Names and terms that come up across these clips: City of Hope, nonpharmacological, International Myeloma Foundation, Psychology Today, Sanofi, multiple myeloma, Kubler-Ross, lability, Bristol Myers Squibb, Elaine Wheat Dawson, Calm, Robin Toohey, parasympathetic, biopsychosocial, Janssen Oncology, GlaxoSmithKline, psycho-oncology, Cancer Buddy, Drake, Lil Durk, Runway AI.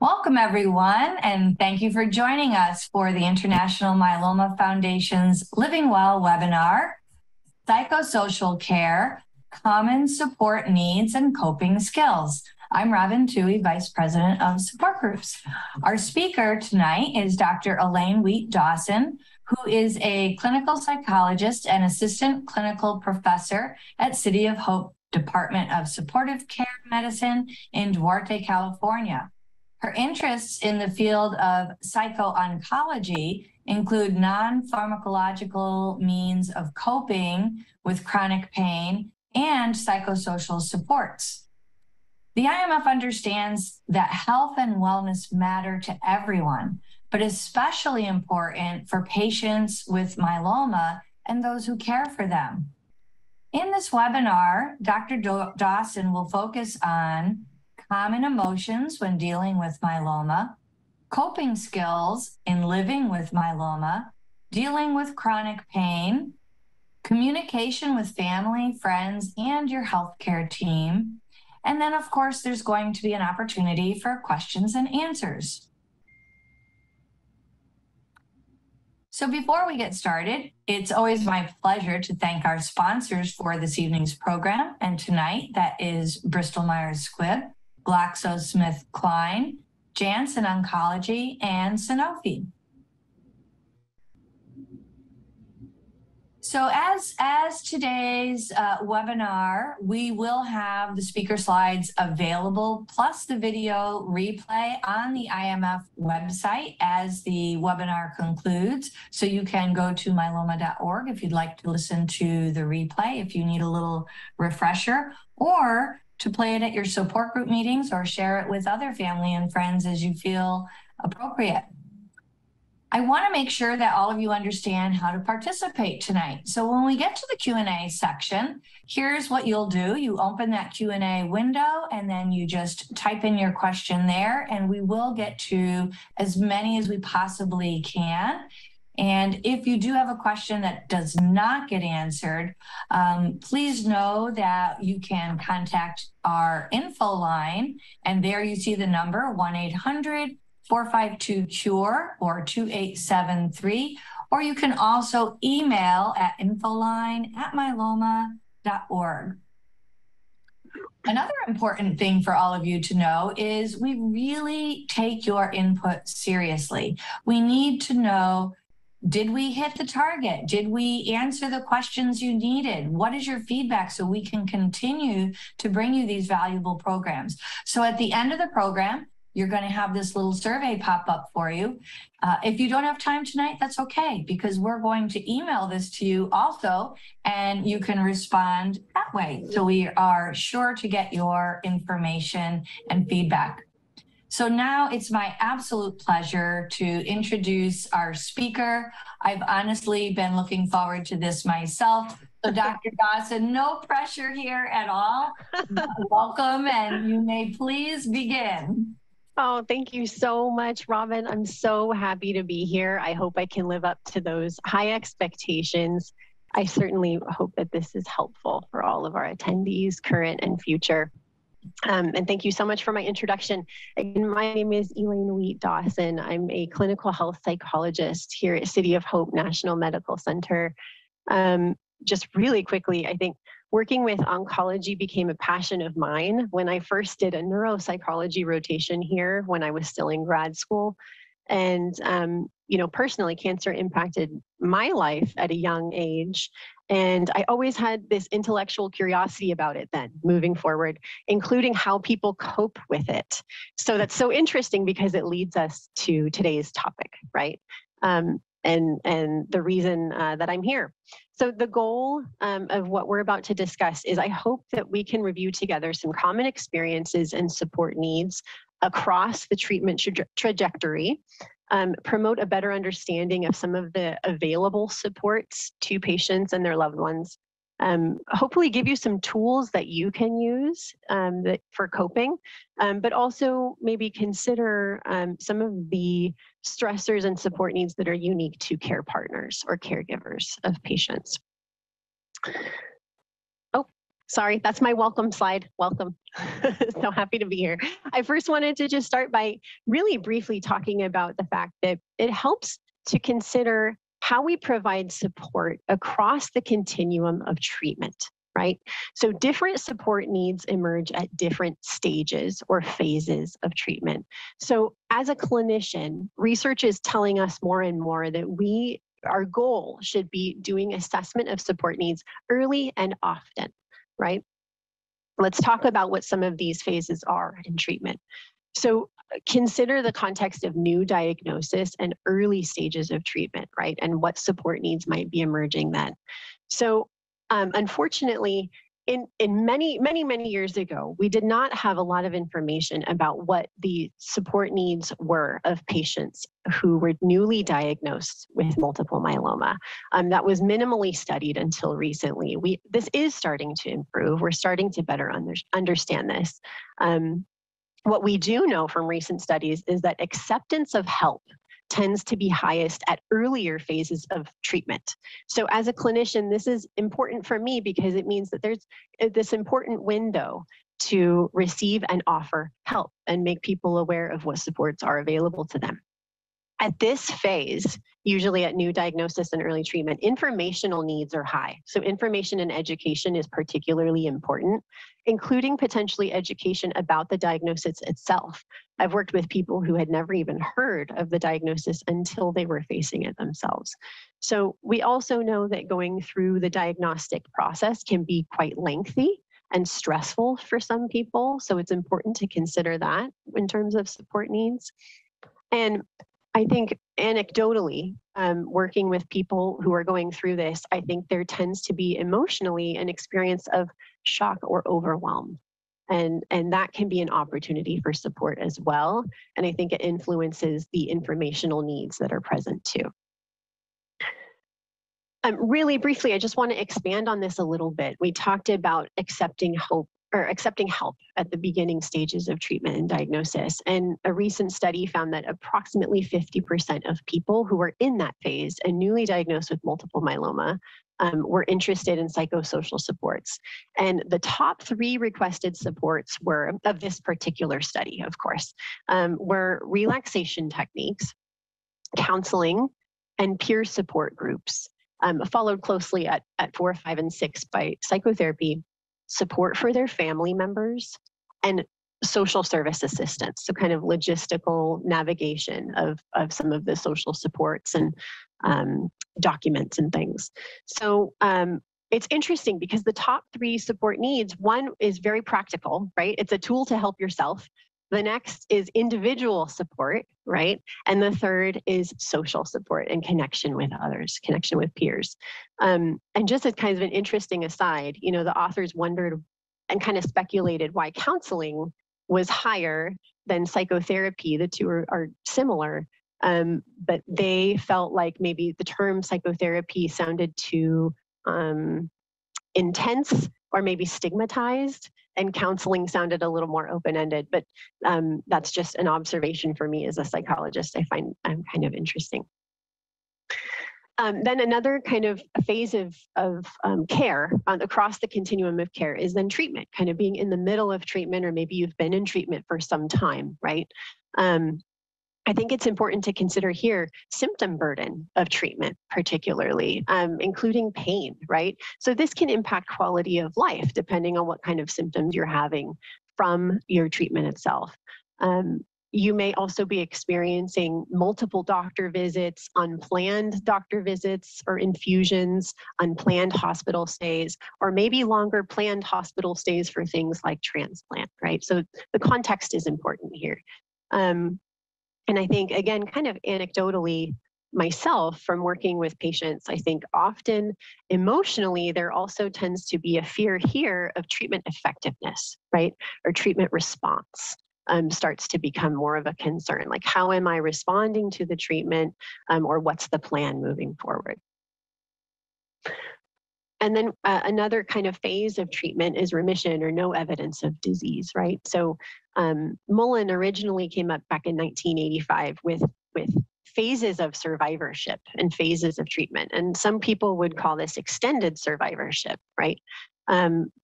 Welcome, everyone, and thank you for joining us for the International Myeloma Foundation's Living Well webinar, Psychosocial Care, Common Support Needs and Coping Skills. I'm Robin Toohey, Vice President of Support Groups. Our speaker tonight is Dr. Elaine Wheat Dawson, who is a clinical psychologist and assistant clinical professor at City of Hope Department of Supportive Care Medicine in Duarte, California. Her interests in the field of psycho-oncology include non-pharmacological means of coping with chronic pain and psychosocial supports. The IMF understands that health and wellness matter to everyone, but especially important for patients with myeloma and those who care for them. In this webinar, Dr. Dawson will focus on common emotions when dealing with myeloma, coping skills in living with myeloma, dealing with chronic pain, communication with family, friends, and your healthcare team. And then, of course, there's going to be an opportunity for questions and answers. So before we get started, it's always my pleasure to thank our sponsors for this evening's program. And tonight, that is Bristol Myers Squibb, GlaxoSmithKline, Janssen Oncology, and Sanofi. So as today's webinar, we will have the speaker slides available, plus the video replay on the IMF website as the webinar concludes. So you can go to myeloma.org if you'd like to listen to the replay, if you need a little refresher, or to play it at your support group meetings or share it with other family and friends as you feel appropriate. I want to make sure that all of you understand how to participate tonight. So when we get to the Q&A section, here's what you'll do. You open that Q&A window and then you just type in your question there, and we will get to as many as we possibly can. And if you do have a question that does not get answered, please know that you can contact our info line, and there you see the number 1-800-452-CURE or 2873, or you can also email at infoline@myeloma.org. Another important thing for all of you to know is we really take your input seriously. We need to know, did we hit the target? Did we answer the questions you needed? What is your feedback so we can continue to bring you these valuable programs? So at the end of the program, you're going to have this little survey pop up for you. If you don't have time tonight, that's okay, because we're going to email this to you also, and you can respond that way. So we are sure to get your information and feedback. So now it's my absolute pleasure to introduce our speaker. I've honestly been looking forward to this myself. So Dr. Dawson, no pressure here at all. Welcome, and you may please begin. Oh, thank you so much, Robin. I'm so happy to be here. I hope I can live up to those high expectations. I certainly hope that this is helpful for all of our attendees, current and future. And thank you so much for my introduction. Again, my name is Elaine Wheat Dawson. I'm a clinical health psychologist here at City of Hope National Medical Center. Just really quickly, I think working with oncology became a passion of mine when I first did a neuropsychology rotation here when I was still in grad school. And, you know, personally, cancer impacted my life at a young age. And I always had this intellectual curiosity about it then, moving forward, including how people cope with it. So that's so interesting because it leads us to today's topic, right? And the reason that I'm here. So the goal of what we're about to discuss is I hope that we can review together some common experiences and support needs across the treatment trajectory, promote a better understanding of some of the available supports to patients and their loved ones, hopefully give you some tools that you can use for coping, but also maybe consider some of the stressors and support needs that are unique to care partners or caregivers of patients. Sorry, that's my welcome slide. Welcome. So happy to be here. I first wanted to just start by really briefly talking about the fact that it helps to consider how we provide support across the continuum of treatment, right? So different support needs emerge at different stages or phases of treatment. So as a clinician, research is telling us more and more that our goal should be doing assessment of support needs early and often, right? Let's talk about what some of these phases are in treatment. So consider the context of new diagnosis and early stages of treatment, right? And what support needs might be emerging then. So unfortunately, in many years ago, we did not have a lot of information about what the support needs were of patients who were newly diagnosed with multiple myeloma. That was minimally studied until recently. This is starting to improve. We're starting to better understand this. What we do know from recent studies is that acceptance of help tends to be highest at earlier phases of treatment. So as a clinician, this is important for me because it means that there's this important window to receive and offer help and make people aware of what supports are available to them. At this phase, usually at new diagnosis and early treatment, informational needs are high. So information and education is particularly important, including potentially education about the diagnosis itself. I've worked with people who had never even heard of the diagnosis until they were facing it themselves. So we also know that going through the diagnostic process can be quite lengthy and stressful for some people. So it's important to consider that in terms of support needs. And I think anecdotally, working with people who are going through this, I think there tends to be emotionally an experience of shock or overwhelm. And that can be an opportunity for support as well. And I think it influences the informational needs that are present too. Really briefly, I just want to expand on this a little bit. We talked about accepting help at the beginning stages of treatment and diagnosis. And a recent study found that approximately 50% of people who were in that phase and newly diagnosed with multiple myeloma were interested in psychosocial supports. And the top three requested supports were, of this particular study, of course, were relaxation techniques, counseling, and peer support groups, followed closely at 4, 5, and 6 by psychotherapy, support for their family members, and social service assistance, so kind of logistical navigation of some of the social supports and documents and things. So it's interesting because the top three support needs, one is very practical, right? It's a tool to help yourself. The next is individual support, right? And the third is social support and connection with others, connection with peers. And just as kind of an interesting aside, you know, the authors wondered and kind of speculated why counseling was higher than psychotherapy. The two are similar, but they felt like maybe the term psychotherapy sounded too intense or maybe stigmatized, and counseling sounded a little more open-ended, but that's just an observation for me as a psychologist. I find I'm kind of interesting. Then another kind of phase of care across the continuum of care is then treatment, kind of being in the middle of treatment, or maybe you've been in treatment for some time, right? I think it's important to consider here symptom burden of treatment, particularly, including pain, right? So this can impact quality of life depending on what kind of symptoms you're having from your treatment itself. You may also be experiencing multiple doctor visits, unplanned doctor visits or infusions, unplanned hospital stays, or maybe longer planned hospital stays for things like transplant, right? So the context is important here. And I think, again, kind of anecdotally myself from working with patients, I think often emotionally, there also tends to be a fear here of treatment effectiveness, right? Or treatment response starts to become more of a concern. Like, how am I responding to the treatment or what's the plan moving forward? And then another kind of phase of treatment is remission or no evidence of disease, right? So Mullen originally came up back in 1985 with phases of survivorship and phases of treatment. And some people would call this extended survivorship, right?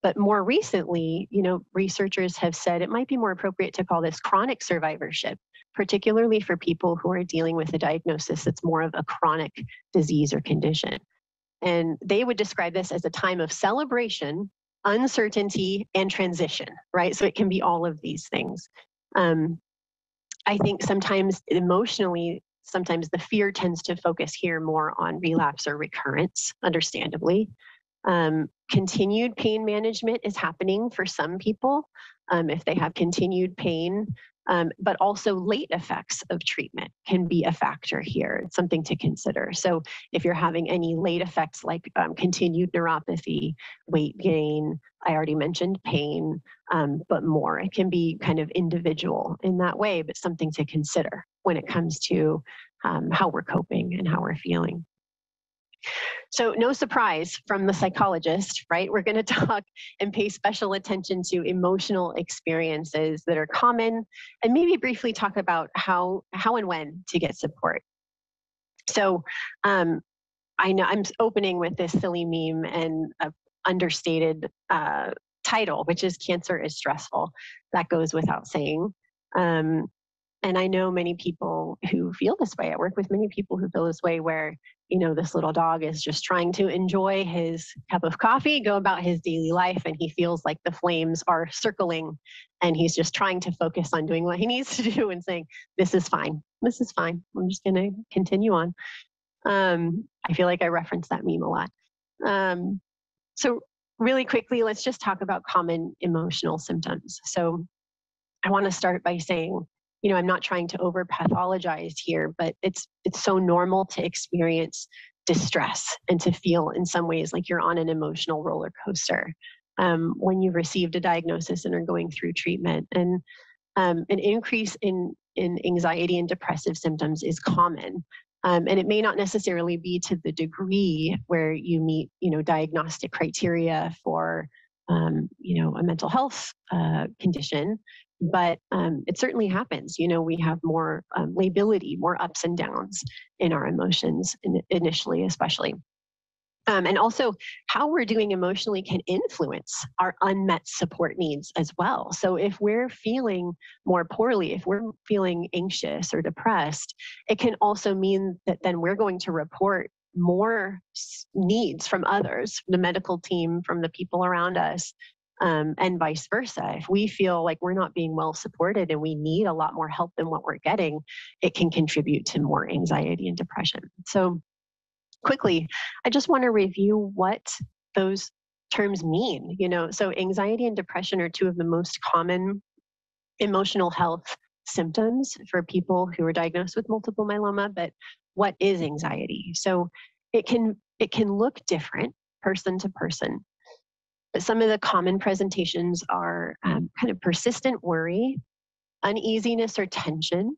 But more recently, researchers have said it might be more appropriate to call this chronic survivorship, particularly for people who are dealing with a diagnosis that's more of a chronic disease or condition. And they would describe this as a time of celebration, uncertainty, and transition, right? So it can be all of these things. I think sometimes emotionally, sometimes the fear tends to focus here more on relapse or recurrence, understandably. Continued pain management is happening for some people if they have continued pain, but also late effects of treatment can be a factor here. It's something to consider. So if you're having any late effects like continued neuropathy, weight gain, I already mentioned pain, but more, it can be kind of individual in that way, but something to consider when it comes to how we're coping and how we're feeling. So no surprise from the psychologist, right? We're going to talk and pay special attention to emotional experiences that are common and maybe briefly talk about how and when to get support. So I know I'm opening with this silly meme and an understated title, which is Cancer is Stressful. That goes without saying. And I know many people who feel this way. I work with many people who feel this way where, this little dog is just trying to enjoy his cup of coffee, go about his daily life, and he feels like the flames are circling and he's just trying to focus on doing what he needs to do and saying, this is fine, I'm just gonna continue on. I feel like I reference that meme a lot. So really quickly, let's just talk about common emotional symptoms. So I wanna start by saying, I'm not trying to over pathologize here, but it's so normal to experience distress and to feel in some ways like you're on an emotional roller coaster when you've received a diagnosis and are going through treatment. And an increase in anxiety and depressive symptoms is common. And it may not necessarily be to the degree where you meet, diagnostic criteria for, a mental health condition. But it certainly happens. We have more lability, more ups and downs in our emotions initially, especially. And also how we're doing emotionally can influence our unmet support needs as well. So if we're feeling more poorly, if we're feeling anxious or depressed, it can also mean that then we're going to report more needs from others, the medical team, from the people around us. And vice versa. If we feel like we're not being well supported and we need a lot more help than what we're getting, it can contribute to more anxiety and depression. So quickly, I just want to review what those terms mean. So anxiety and depression are two of the most common emotional health symptoms for people who are diagnosed with multiple myeloma. But what is anxiety? So it can look different person to person. But some of the common presentations are kind of persistent worry, uneasiness or tension,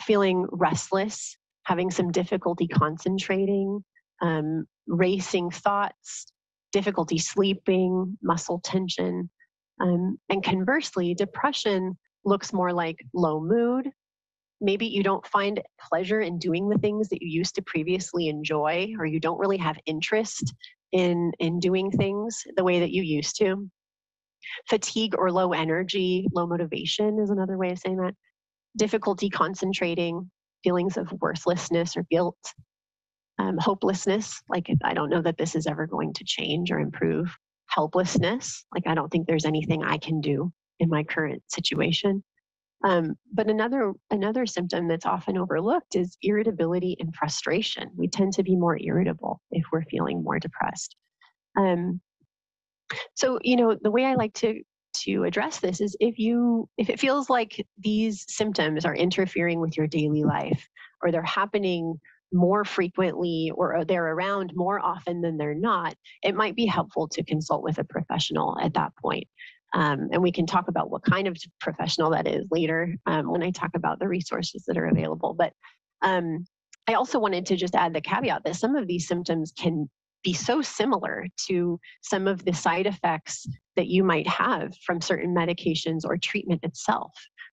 feeling restless, having some difficulty concentrating, racing thoughts, difficulty sleeping, muscle tension. And conversely, depression looks more like low mood. Maybe you don't find pleasure in doing the things that you used to previously enjoy, or you don't really have interest in doing things the way that you used to. Fatigue or low energy, low motivation is another way of saying that. Difficulty concentrating, feelings of worthlessness or guilt, hopelessness, like I don't know that this is ever going to change or improve. Helplessness, like I don't think there's anything I can do in my current situation. But another symptom that's often overlooked is irritability and frustration. We tend to be more irritable if we're feeling more depressed. So, the way I like to address this is if it feels like these symptoms are interfering with your daily life, or they're happening more frequently, or they're around more often than they're not, it might be helpful to consult with a professional at that point. And we can talk about what kind of professional that is later when I talk about the resources that are available. But I also wanted to just add the caveat that some of these symptoms can be so similar to some of the side effects that you might have from certain medications or treatment itself,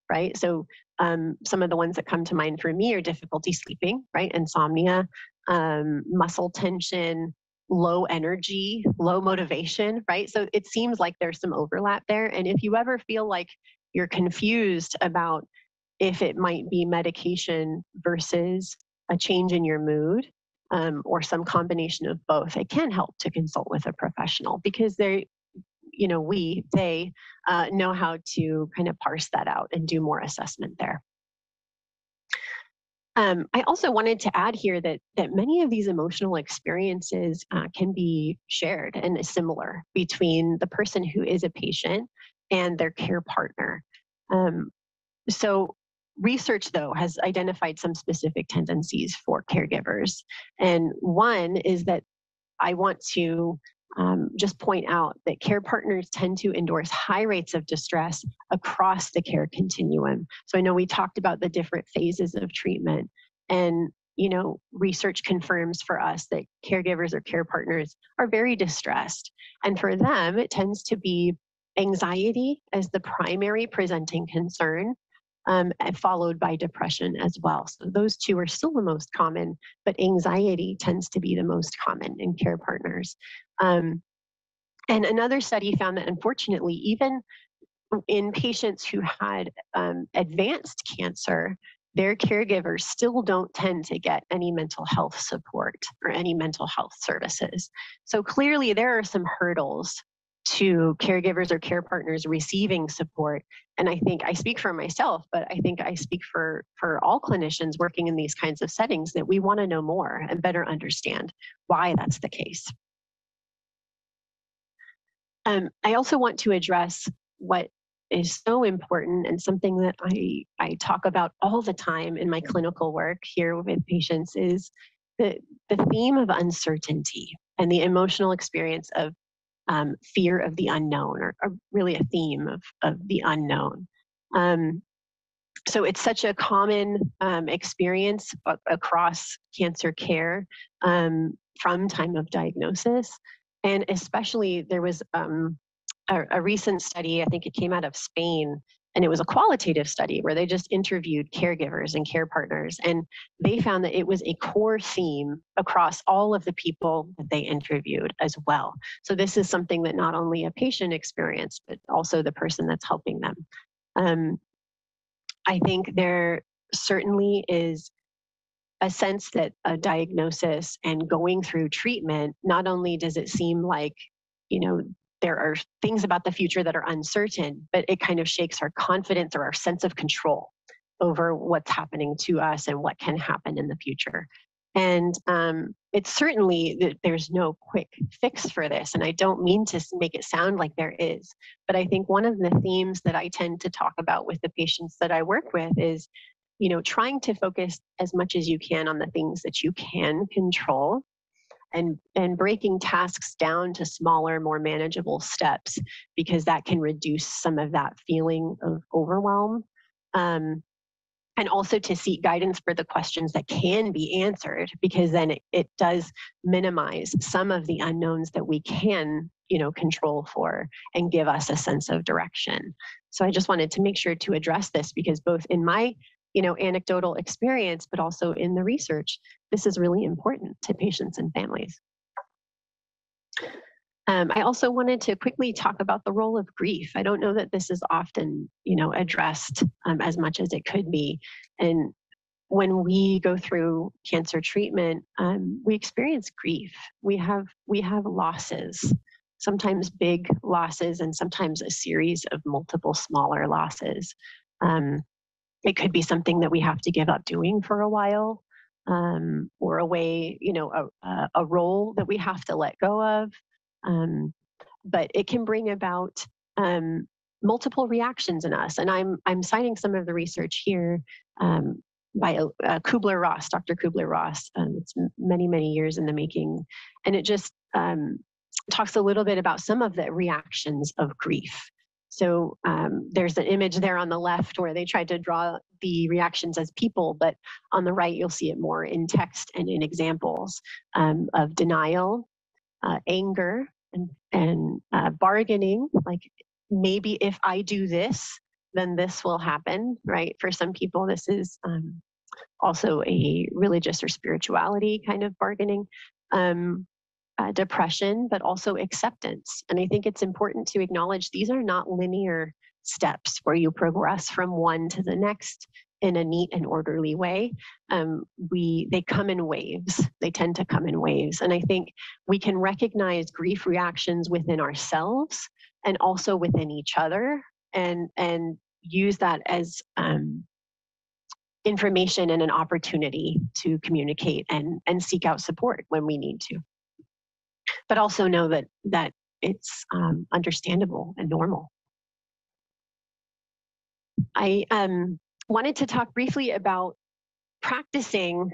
right? So some of the ones that come to mind for me are difficulty sleeping, right? Insomnia, muscle tension, low energy, low motivation, right? So it seems like there's some overlap there. And if you ever feel like you're confused about if it might be medication versus a change in your mood, or some combination of both, it can help to consult with a professional because they know how to kind of parse that out and do more assessment there. I also wanted to add here that many of these emotional experiences can be shared and is similar between the person who is a patient and their care partner. So research, though, has identified some specific tendencies for caregivers. And one is that I want to just point out that care partners tend to endorse high rates of distress across the care continuum. So I know we talked about the different phases of treatment, and research confirms for us that caregivers or care partners are very distressed. And for them, it tends to be anxiety as the primary presenting concern, and followed by depression as well. So those two are still the most common, but anxiety tends to be the most common in care partners. And another study found that, unfortunately, even in patients who had advanced cancer, their caregivers still don't tend to get any mental health support or any mental health services. So clearly, there are some hurdles to caregivers or care partners receiving support. And I think I speak for myself, but I think I speak for all clinicians working in these kinds of settings, that we want to know more and better understand why that's the case. I also want to address what is so important and something that I talk about all the time in my clinical work here with patients is the theme of uncertainty and the emotional experience of fear of the unknown, or really a theme of the unknown. So it's such a common experience across cancer care from time of diagnosis. And especially there was a recent study, I think it came out of Spain, and it was a qualitative study where they just interviewed caregivers and care partners. And they found that it was a core theme across all of the people that they interviewed as well. So this is something that not only a patient experienced, but also the person that's helping them. I think there certainly is a sense that a diagnosis and going through treatment, not only does it seem like, there are things about the future that are uncertain, but it kind of shakes our confidence or our sense of control over what's happening to us and what can happen in the future. And it's certainly that there's no quick fix for this. And I don't mean to make it sound like there is, but I think one of the themes that I tend to talk about with the patients that I work with is, trying to focus as much as you can on the things that you can control, and breaking tasks down to smaller, more manageable steps, because that can reduce some of that feeling of overwhelm. And also to seek guidance for the questions that can be answered, because then it does minimize some of the unknowns that we can, control for and give us a sense of direction. So I just wanted to make sure to address this, because both in my anecdotal experience, but also in the research, this is really important to patients and families. I also wanted to quickly talk about the role of grief. I don't know that this is often, addressed as much as it could be. And when we go through cancer treatment, we experience grief. We have losses, sometimes big losses, and sometimes a series of multiple smaller losses. It could be something that we have to give up doing for a while, or a way, a role that we have to let go of. But it can bring about multiple reactions in us. And I'm citing some of the research here by Kubler-Ross, Dr. Kubler-Ross. It's many, many years in the making. And it just talks a little bit about some of the reactions of grief. So there's an image there on the left where they tried to draw the reactions as people, but on the right, you'll see it more in text and in examples of denial, anger, and bargaining, like maybe if I do this, then this will happen, right? For some people, this is also a religious or spirituality kind of bargaining. depression, but also acceptance. And I think it's important to acknowledge these are not linear steps where you progress from one to the next in a neat and orderly way. They come in waves. They tend to come in waves. And I think we can recognize grief reactions within ourselves and also within each other, and use that as information and an opportunity to communicate and seek out support when we need to. But also know that it's understandable and normal. I wanted to talk briefly about practicing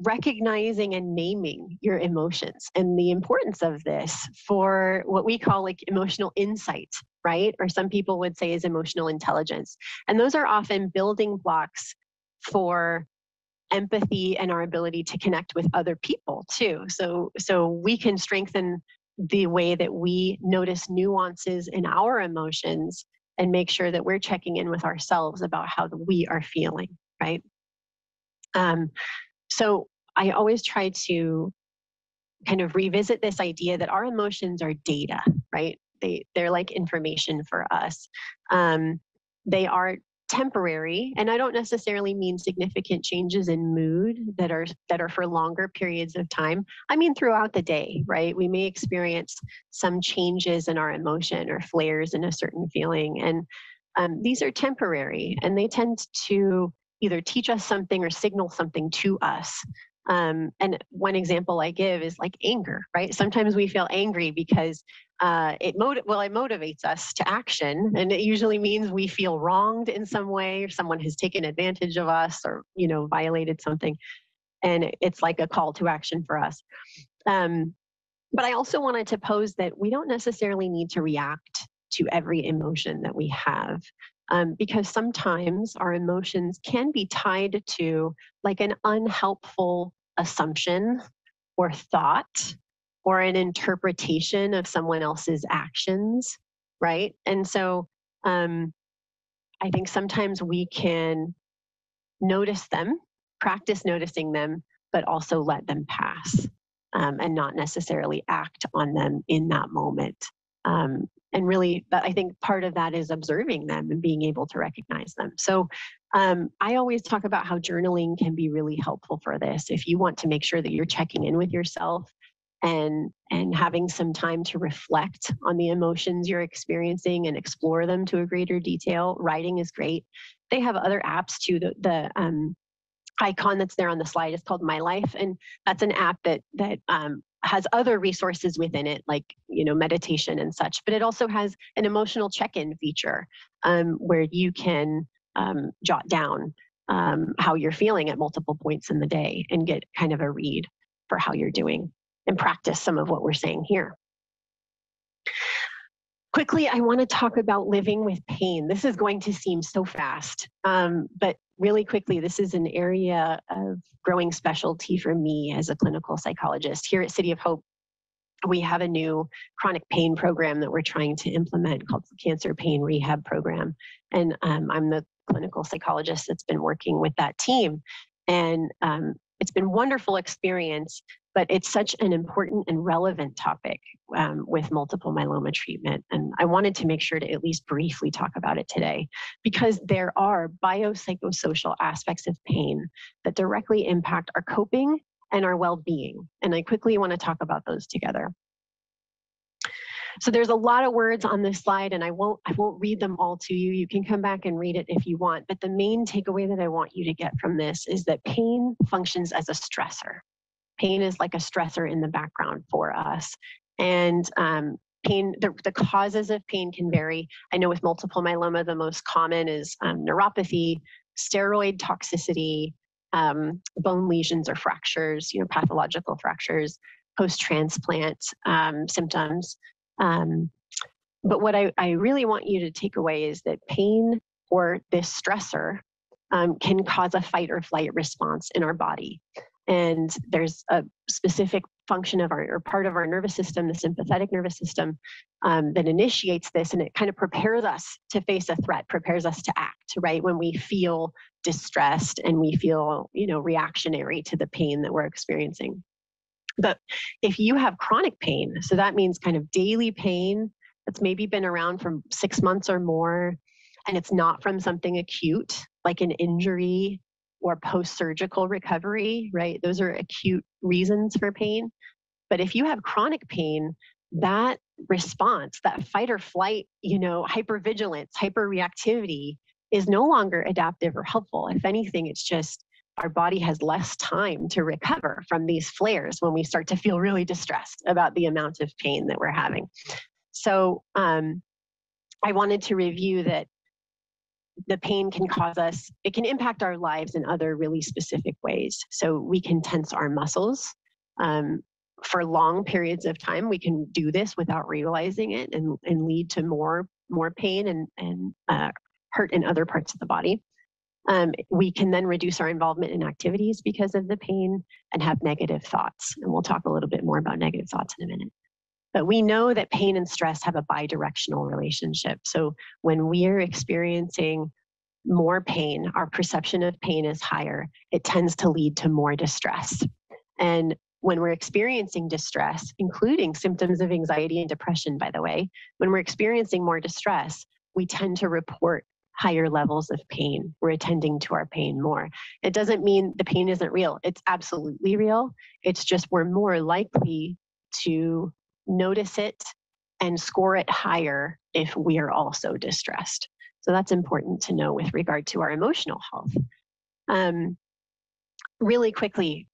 recognizing and naming your emotions and the importance of this for what we call like emotional insight, right? Or some people would say is emotional intelligence. And those are often building blocks for empathy and our ability to connect with other people too. So we can strengthen the way that we notice nuances in our emotions and make sure that we're checking in with ourselves about how we are feeling, right? So I always try to kind of revisit this idea that our emotions are data, right? They're like information for us. They are temporary, and I don't necessarily mean significant changes in mood that are for longer periods of time. I mean throughout the day, right? We may experience some changes in our emotion or flares in a certain feeling, and these are temporary, and they tend to either teach us something or signal something to us. And one example I give is like anger, right? Sometimes we feel angry because it motivates us to action, and it usually means we feel wronged in some way, or someone has taken advantage of us, or violated something, and it's like a call to action for us. But I also wanted to pose that we don't necessarily need to react to every emotion that we have. Because sometimes our emotions can be tied to like an unhelpful assumption or thought or an interpretation of someone else's actions, right? And so I think sometimes we can notice them, practice noticing them, but also let them pass and not necessarily act on them in that moment. And really, I think part of that is observing them and being able to recognize them. So I always talk about how journaling can be really helpful for this. If you want to make sure that you're checking in with yourself and having some time to reflect on the emotions you're experiencing and explore them to a greater detail, writing is great. They have other apps too. The icon that's there on the slide is called My Life, and that's an app that has other resources within it, like, meditation and such, but it also has an emotional check-in feature where you can jot down how you're feeling at multiple points in the day and get kind of a read for how you're doing and practice some of what we're saying here. Quickly, I want to talk about living with pain. This is going to seem so fast, but really quickly, this is an area of growing specialty for me as a clinical psychologist. Here at City of Hope, we have a new chronic pain program that we're trying to implement called the Cancer Pain Rehab Program. And I'm the clinical psychologist that's been working with that team. And it's been a wonderful experience, but it's such an important and relevant topic with multiple myeloma treatment. And I wanted to make sure to at least briefly talk about it today, because there are biopsychosocial aspects of pain that directly impact our coping and our well-being. And I quickly want to talk about those together. So there's a lot of words on this slide, and I won't read them all to you. You can come back and read it if you want. But the main takeaway that I want you to get from this is that pain functions as a stressor. Pain is like a stressor in the background for us. And the causes of pain can vary. I know with multiple myeloma, the most common is neuropathy, steroid toxicity, bone lesions or fractures, pathological fractures, post-transplant symptoms. But what I really want you to take away is that pain or this stressor can cause a fight or flight response in our body. And there's a specific function of our, or part of our nervous system, the sympathetic nervous system, that initiates this, and it kind of prepares us to face a threat, prepares us to act, right? When we feel distressed and we feel, reactionary to the pain that we're experiencing. But if you have chronic pain, so that means kind of daily pain that's maybe been around for 6 months or more, and it's not from something acute like an injury or post-surgical recovery, right? Those are acute reasons for pain. But if you have chronic pain, that response, that fight or flight, hypervigilance, hyperreactivity is no longer adaptive or helpful. If anything, it's just our body has less time to recover from these flares when we start to feel really distressed about the amount of pain that we're having. So I wanted to review that the pain can cause us, it can impact our lives in other really specific ways. So we can tense our muscles for long periods of time. We can do this without realizing it and lead to more pain and hurt in other parts of the body. We can then reduce our involvement in activities because of the pain and have negative thoughts. And we'll talk a little bit more about negative thoughts in a minute. But we know that pain and stress have a bidirectional relationship. So when we're experiencing more pain, our perception of pain is higher. It tends to lead to more distress. And when we're experiencing distress, including symptoms of anxiety and depression, by the way, when we're experiencing more distress, we tend to report higher levels of pain. We're attending to our pain more. It doesn't mean the pain isn't real. It's absolutely real. It's just we're more likely to notice it and score it higher if we are also distressed. So that's important to know with regard to our emotional health. Really quickly,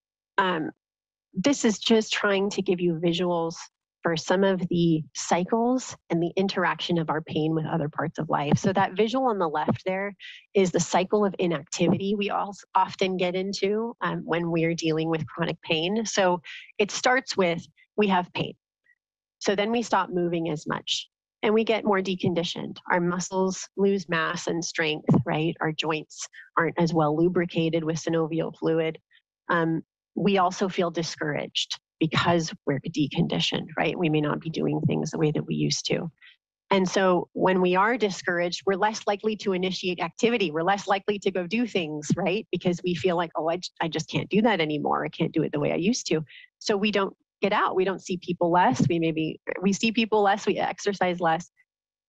this is just trying to give you visuals for some of the cycles and the interaction of our pain with other parts of life. So that visual on the left there is the cycle of inactivity we all often get into when we're dealing with chronic pain. So it starts with, we have pain. So then we stop moving as much and we get more deconditioned. Our muscles lose mass and strength, right? Our joints aren't as well lubricated with synovial fluid. We also feel discouraged because we're deconditioned, right? We may not be doing things the way that we used to. And so when we are discouraged, we're less likely to initiate activity. We're less likely to go do things, right? Because we feel like, oh, I just can't do that anymore. I can't do it the way I used to. So we don't get out. We don't see people less. We see people less, we exercise less.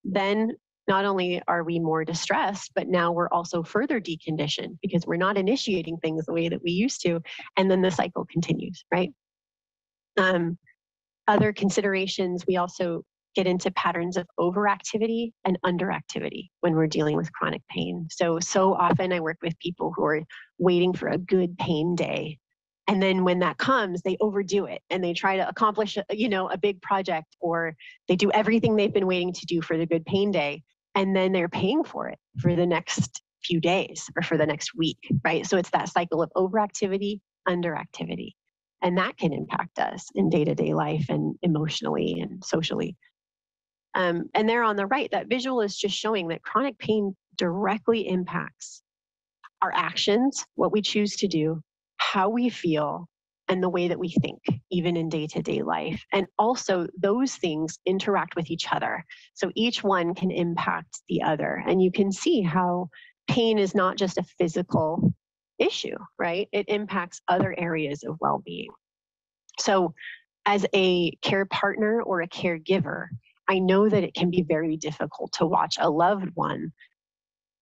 Then not only are we more distressed, but now we're also further deconditioned because we're not initiating things the way that we used to. And then the cycle continues, right? Other considerations, we also get into patterns of overactivity and underactivity when we're dealing with chronic pain. So often I work with people who are waiting for a good pain day. And then when that comes, they overdo it and they try to accomplish, a big project, or they do everything they've been waiting to do for the good pain day. And then they're paying for it for the next few days or for the next week, right? So it's that cycle of overactivity, underactivity. And that can impact us in day-to-day life and emotionally and socially. And there on the right, that visual is just showing that chronic pain directly impacts our actions, what we choose to do, how we feel, and the way that we think, even in day-to-day life. And also those things interact with each other. So each one can impact the other. And you can see how pain is not just a physical issue, right? It impacts other areas of well-being. So as a care partner or a caregiver, I know that it can be very difficult to watch a loved one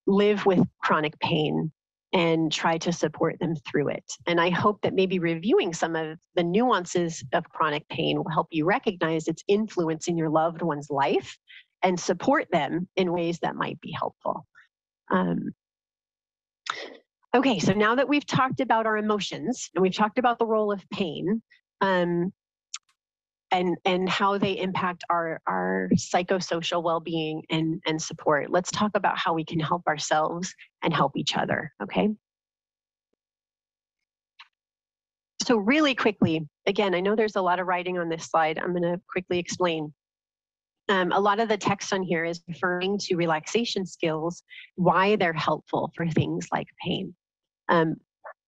live with chronic pain and try to support them through it. And I hope that maybe reviewing some of the nuances of chronic pain will help you recognize its influence in your loved one's life and support them in ways that might be helpful. Okay, so now that we've talked about our emotions and we've talked about the role of pain and how they impact our psychosocial well-being and support, let's talk about how we can help ourselves and help each other, okay? So really quickly, again, I know there's a lot of writing on this slide. I'm going to quickly explain. A lot of the text on here is referring to relaxation skills, why they're helpful for things like pain.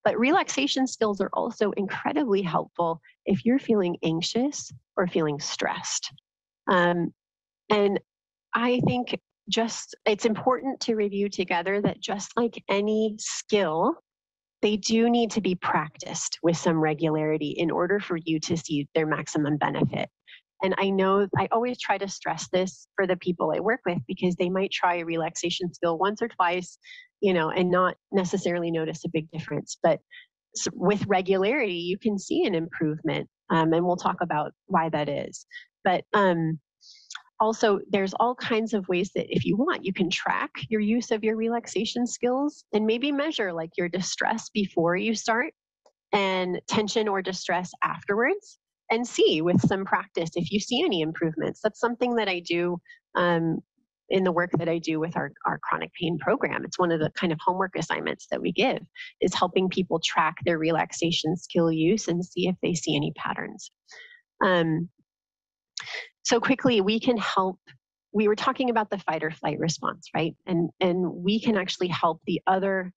But relaxation skills are also incredibly helpful if you're feeling anxious or feeling stressed. And I think it's important to review together that just like any skill, they do need to be practiced with some regularity in order for you to see their maximum benefit. And I know I always try to stress this for the people I work with, because they might try a relaxation skill once or twice, you know, and not necessarily notice a big difference. But with regularity, you can see an improvement. And we'll talk about why that is. But also, there's all kinds of ways that if you want, you can track your use of your relaxation skills and maybe measure like your distress before you start and tension or distress afterwards, and see with some practice if you see any improvements. That's something that I do in the work that I do with our chronic pain program. It's one of the kind of homework assignments that we give, is helping people track their relaxation skill use and see if they see any patterns. So quickly, we can help. We were talking about the fight or flight response, right? And we can actually help the other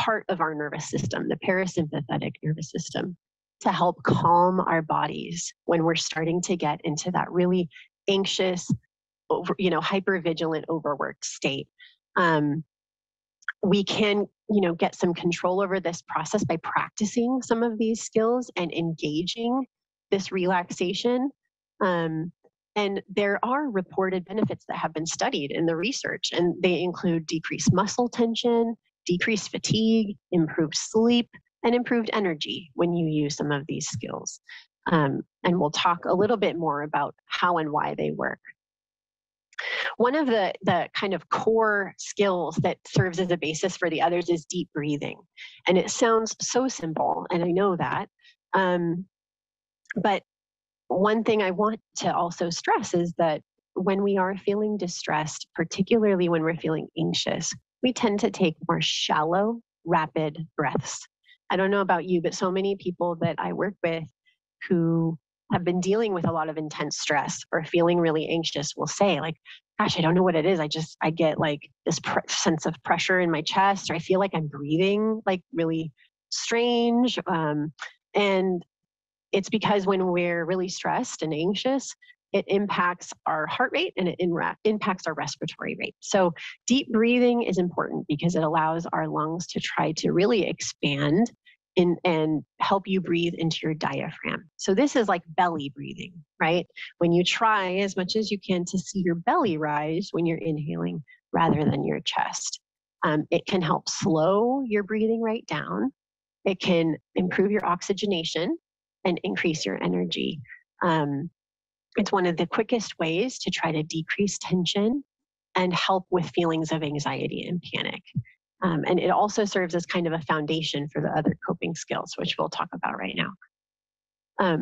part of our nervous system, the parasympathetic nervous system, to help calm our bodies when we're starting to get into that really anxious, hypervigilant, overworked state. We can, get some control over this process by practicing some of these skills and engaging this relaxation. And there are reported benefits that have been studied in the research, and they include decreased muscle tension, decreased fatigue, improved sleep, and improved energy when you use some of these skills. And we'll talk a little bit more about how and why they work. One of the kind of core skills that serves as a basis for the others is deep breathing. And it sounds so simple, and I know that. But one thing I want to also stress is that when we are feeling distressed, particularly when we're feeling anxious, we tend to take more shallow, rapid breaths. I don't know about you, but so many people that I work with who have been dealing with a lot of intense stress or feeling really anxious will say, like, gosh, I don't know what it is. I get like this sense of pressure in my chest, or I feel like I'm breathing like really strange. And it's because when we're really stressed and anxious, it impacts our heart rate and it impacts our respiratory rate. So deep breathing is important because it allows our lungs to try to really expand and help you breathe into your diaphragm. So this is like belly breathing, right? When you try as much as you can to see your belly rise when you're inhaling rather than your chest. It can help slow your breathing right down. It can improve your oxygenation and increase your energy. It's one of the quickest ways to try to decrease tension and help with feelings of anxiety and panic. And it also serves as kind of a foundation for the other coping skills, which we'll talk about right now.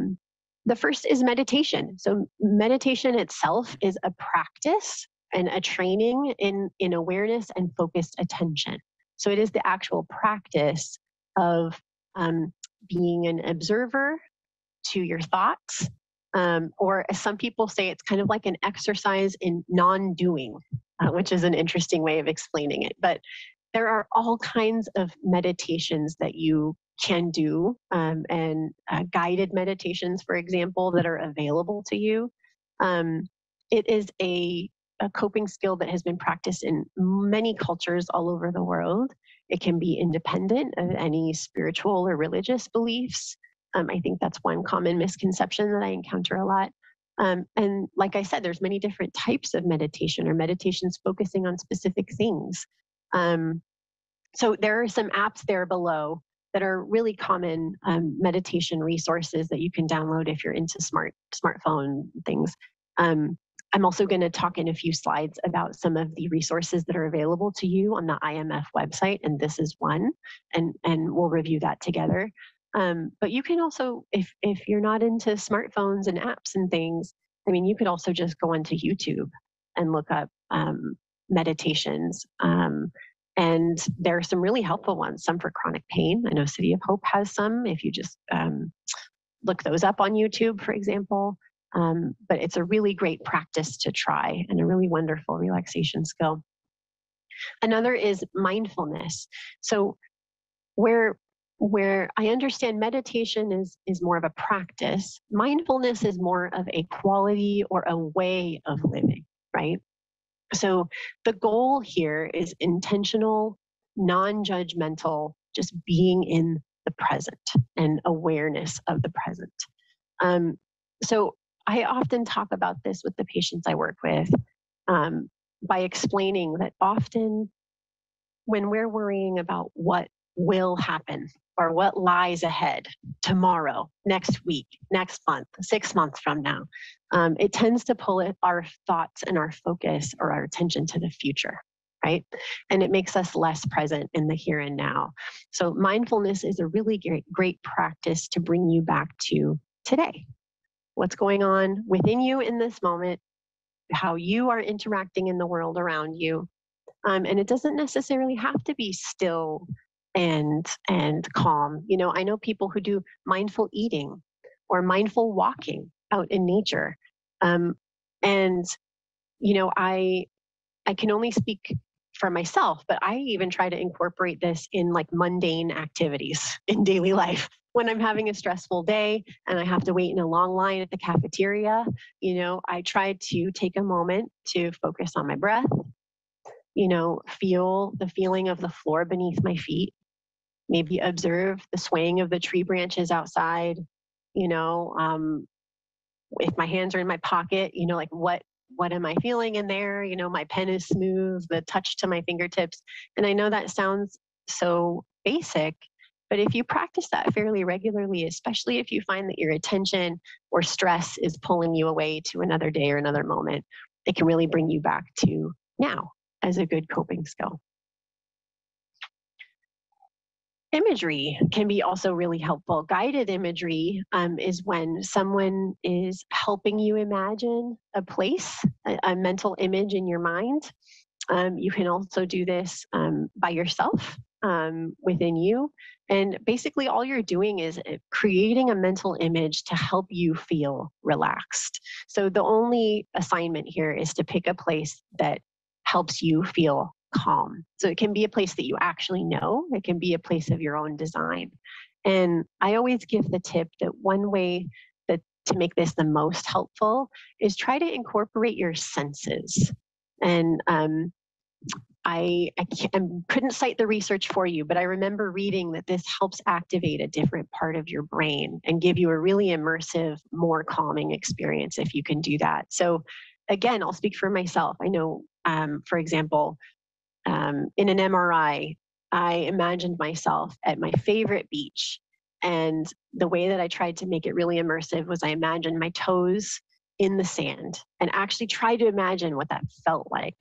The first is meditation. So meditation itself is a practice and a training in awareness and focused attention. So it is the actual practice of being an observer to your thoughts, or as some people say, it's kind of like an exercise in non-doing, which is an interesting way of explaining it. But there are all kinds of meditations that you can do, and guided meditations, for example, that are available to you. It is a coping skill that has been practiced in many cultures all over the world. It can be independent of any spiritual or religious beliefs. I think that's one common misconception that I encounter a lot. And like I said, there's many different types of meditation or meditations focusing on specific things. So there are some apps there below that are really common meditation resources that you can download if you're into smartphone things. I'm also going to talk in a few slides about some of the resources that are available to you on the IMF website, and this is one, and we'll review that together. But you can also, if you're not into smartphones and apps and things, I mean, you could also just go onto YouTube and look up meditations. And there are some really helpful ones, some for chronic pain. I know City of Hope has some, if you just look those up on YouTube, for example. But it's a really great practice to try and a really wonderful relaxation skill. Another is mindfulness. So where I understand meditation is more of a practice, mindfulness is more of a quality or a way of living, right? So the goal here is intentional, non-judgmental just being in the present and awareness of the present. So I often talk about this with the patients I work with by explaining that often when we're worrying about what will happen or what lies ahead tomorrow, next week, next month, 6 months from now, it tends to pull our thoughts and our focus or our attention to the future, right? And it makes us less present in the here and now. So mindfulness is a really great practice to bring you back to today. What's going on within you in this moment, how you are interacting in the world around you. And it doesn't necessarily have to be still and calm. You know, I know people who do mindful eating or mindful walking out in nature. And, you know, I can only speak for myself, but I even try to incorporate this in like mundane activities in daily life. When I'm having a stressful day and I have to wait in a long line at the cafeteria, you know, I try to take a moment to focus on my breath, you know, feel the feeling of the floor beneath my feet, maybe observe the swaying of the tree branches outside, you know, if my hands are in my pocket, you know, like what am I feeling in there? You know, my pen is smooth, the touch to my fingertips. And I know that sounds so basic, but if you practice that fairly regularly, especially if you find that your attention or stress is pulling you away to another day or another moment, it can really bring you back to now as a good coping skill. Imagery can be also really helpful. Guided imagery is when someone is helping you imagine a place, a mental image in your mind. You can also do this by yourself within you. And basically all you're doing is creating a mental image to help you feel relaxed. So the only assignment here is to pick a place that helps you feel calm. So it can be a place that you actually know. It can be a place of your own design. And I always give the tip that one way that to make this the most helpful is try to incorporate your senses. And I couldn't cite the research for you, but I remember reading that this helps activate a different part of your brain and give you a really immersive, more calming experience if you can do that. So again, I'll speak for myself. I know, for example, in an MRI, I imagined myself at my favorite beach. And the way that I tried to make it really immersive was I imagined my toes in the sand and actually tried to imagine what that felt like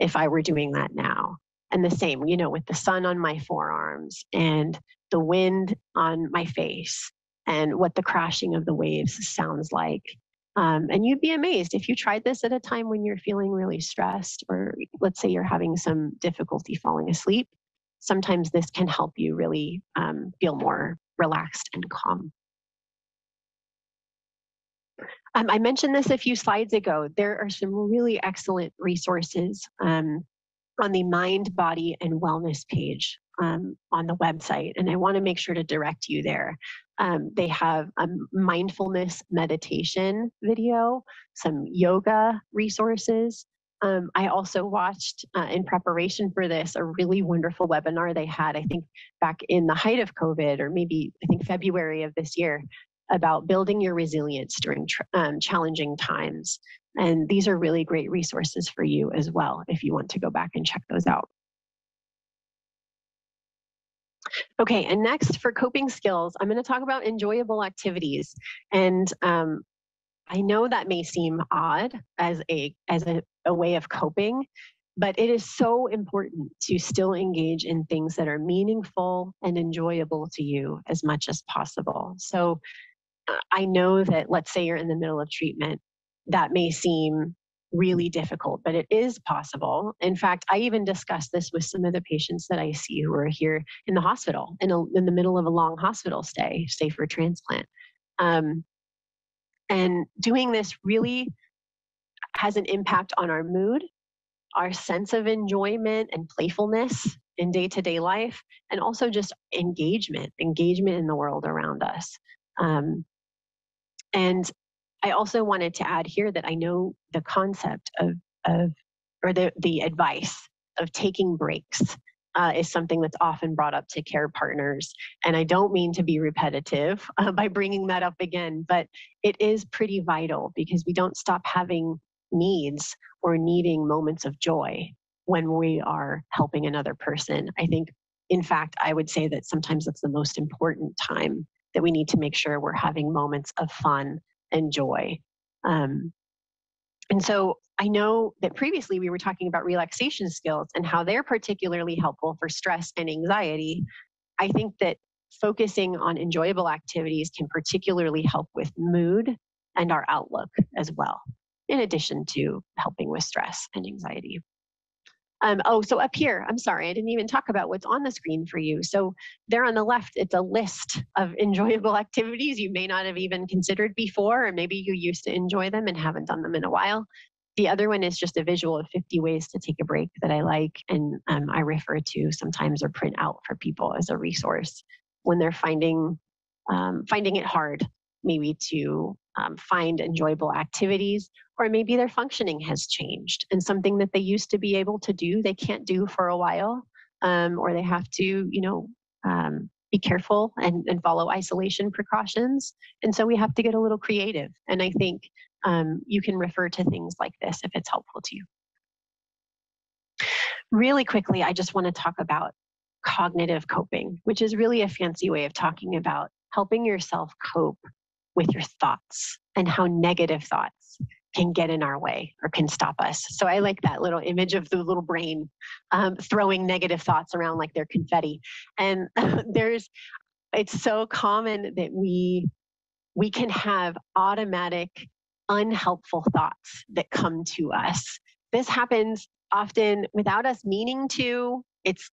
if I were doing that now. And the same, you know, with the sun on my forearms and the wind on my face and what the crashing of the waves sounds like. And you'd be amazed if you tried this at a time when you're feeling really stressed, or let's say you're having some difficulty falling asleep. Sometimes this can help you really feel more relaxed and calm. I mentioned this a few slides ago. There are some really excellent resources on the Mind, Body, and Wellness page on the website, and I want to make sure to direct you there. They have a mindfulness meditation video, some yoga resources. I also watched, in preparation for this, a really wonderful webinar they had, I think, back in the height of COVID, or maybe I think February of this year, about building your resilience during challenging times. And these are really great resources for you as well, if you want to go back and check those out. Okay, and next for coping skills, I'm going to talk about enjoyable activities. And I know that may seem odd as a way of coping, but it is so important to still engage in things that are meaningful and enjoyable to you as much as possible. So I know that, let's say you're in the middle of treatment, that may seem really difficult, but it is possible. In fact, I even discussed this with some of the patients that I see who are here in the hospital, in the middle of a long hospital stay, say for transplant. And doing this really has an impact on our mood, our sense of enjoyment and playfulness in day-to-day life, and also just engagement in the world around us. And I also wanted to add here that I know the concept of or the advice of taking breaks is something that's often brought up to care partners. And I don't mean to be repetitive by bringing that up again, but it is pretty vital because we don't stop having needs or needing moments of joy when we are helping another person. I think, in fact, I would say that sometimes that's the most important time that we need to make sure we're having moments of fun and joy. And so I know that previously we were talking about relaxation skills and how they're particularly helpful for stress and anxiety. I think that focusing on enjoyable activities can particularly help with mood and our outlook as well, in addition to helping with stress and anxiety. So up here, I'm sorry, I didn't even talk about what's on the screen for you. So there on the left, it's a list of enjoyable activities you may not have even considered before, or maybe you used to enjoy them and haven't done them in a while. The other one is just a visual of 50 ways to take a break that I like, and I refer to sometimes or print out for people as a resource when they're finding it hard maybe to find enjoyable activities, or maybe their functioning has changed and something that they used to be able to do, they can't do for a while, or they have to, be careful and follow isolation precautions. And so we have to get a little creative. And I think you can refer to things like this if it's helpful to you. Really quickly, I just want to talk about cognitive coping, which is really a fancy way of talking about helping yourself cope with your thoughts and how negative thoughts can get in our way or can stop us. So I like that little image of the little brain throwing negative thoughts around like they're confetti. And it's so common that we can have automatic, unhelpful thoughts that come to us. This happens often without us meaning to. It's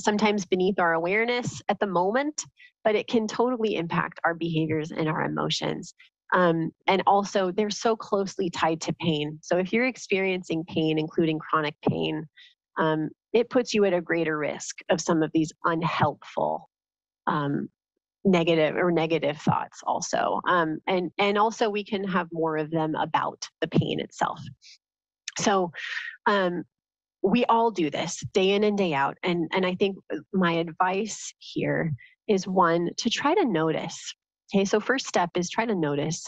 sometimes beneath our awareness at the moment, but it can totally impact our behaviors and our emotions. And also, they're so closely tied to pain. So if you're experiencing pain, including chronic pain, it puts you at a greater risk of some of these unhelpful negative thoughts also. And also, we can have more of them about the pain itself. So we all do this day in and day out. And I think my advice here is one, to try to notice. Okay, so first step is try to notice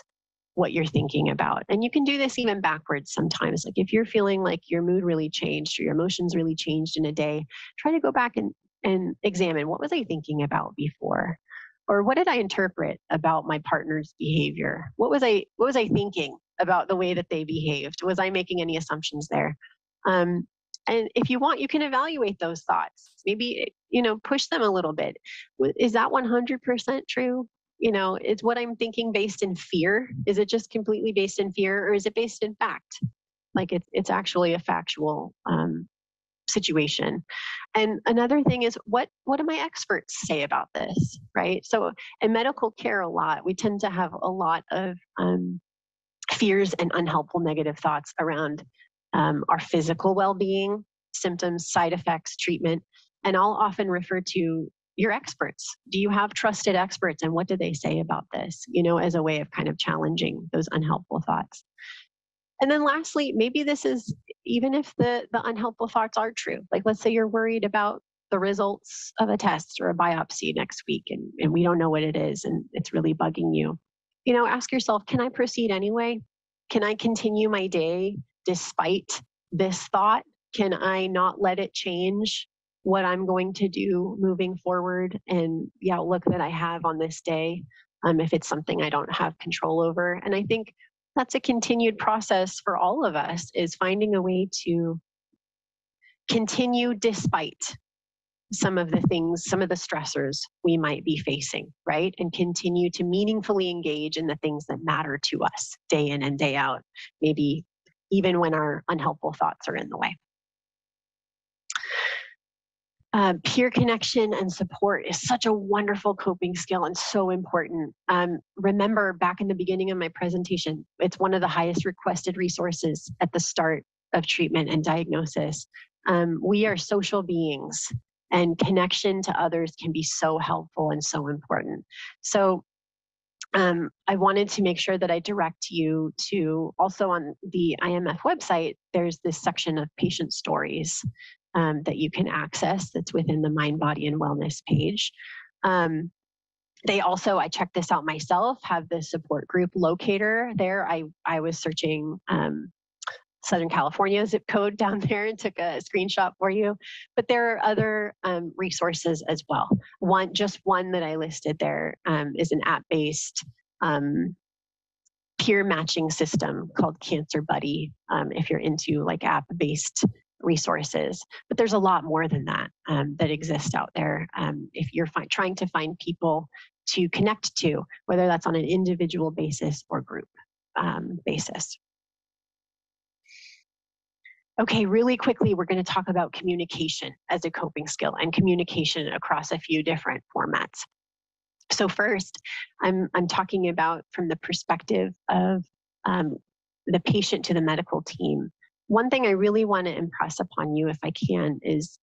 what you're thinking about. And you can do this even backwards sometimes. Like if you're feeling like your mood really changed or your emotions really changed in a day, try to go back and examine, what was I thinking about before? Or what did I interpret about my partner's behavior? What was I thinking about the way that they behaved? Was I making any assumptions there? And if you want, you can evaluate those thoughts. Maybe, push them a little bit. Is that 100% true? Is what I'm thinking based in fear? Is it just completely based in fear, or is it based in fact? Like it's actually a factual situation. And another thing is, what do my experts say about this, right? So in medical care a lot, we tend to have a lot of fears and unhelpful negative thoughts around our physical well-being, symptoms, side effects, treatment. And I'll often refer to your experts. Do you have trusted experts, and what do they say about this? As a way of kind of challenging those unhelpful thoughts. And then lastly, maybe this is, even if the unhelpful thoughts are true, like let's say you're worried about the results of a test or a biopsy next week, and we don't know what it is, and it's really bugging you. Ask yourself, can I proceed anyway? Can I continue my day despite this thought? Can I not let it change what I'm going to do moving forward and the outlook that I have on this day, if it's something I don't have control over? And I think that's a continued process for all of us, is finding a way to continue despite some of the things, some of the stressors we might be facing, right? And continue to meaningfully engage in the things that matter to us day in and day out, maybe even when our unhelpful thoughts are in the way. Peer connection and support is such a wonderful coping skill and so important. Remember back in the beginning of my presentation, it's one of the highest requested resources at the start of treatment and diagnosis. We are social beings, and connection to others can be so helpful and so important. So I wanted to make sure that I direct you to, also on the IMF website, there's this section of patient stories. that you can access that's within the Mind, Body, and Wellness page. They also, I checked this out myself, have the support group locator there. I was searching Southern California zip code down there and took a screenshot for you. But there are other resources as well. Just one that I listed there is an app-based peer matching system called Cancer Buddy, if you're into like app-based resources. But there's a lot more than that that exists out there if you're trying to find people to connect to, whether that's on an individual basis or group basis. Okay, really quickly, we're going to talk about communication as a coping skill and communication across a few different formats. So first, I'm talking about from the perspective of the patient to the medical team. One thing I really want to impress upon you, if I can, is